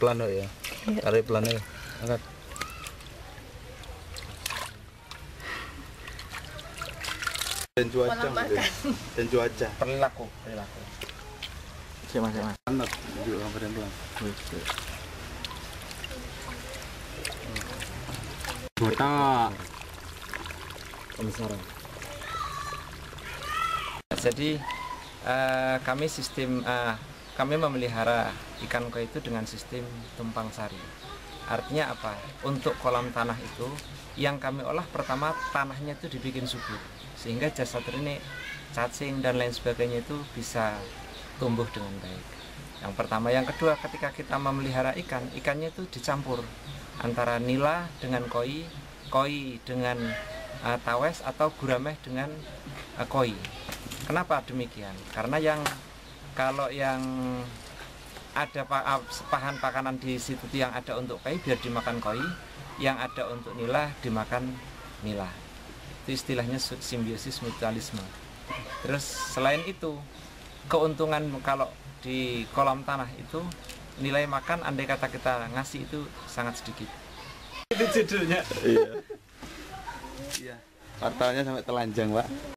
pelan ya. Tarik pelan ya. Angkat. Dan cuaca. Dan cuaca. Perilaku, perilaku. Mas. Anak juga pelan pelan. Botak. Komisaran. Jadi kami memelihara ikan koi itu dengan sistem tumpang sari. Artinya apa? Untuk kolam tanah itu yang kami olah pertama tanahnya itu dibikin subur, sehingga jasa ini cacing dan lain sebagainya itu bisa tumbuh dengan baik. Yang pertama, yang kedua ketika kita memelihara ikan, ikannya itu dicampur antara nila dengan koi, koi dengan tawes atau gurameh dengan koi. Kenapa demikian? Karena kalau yang ada pahan pakanan di situ yang ada untuk koi biar dimakan koi, yang ada untuk nila dimakan nila. Itu istilahnya simbiosis mutualisme. Terus selain itu keuntungan kalau di kolam tanah itu nilai makan andai kata kita ngasih itu sangat sedikit. Itu judulnya. Iya. Iya. Portalnya sampai telanjang, Pak.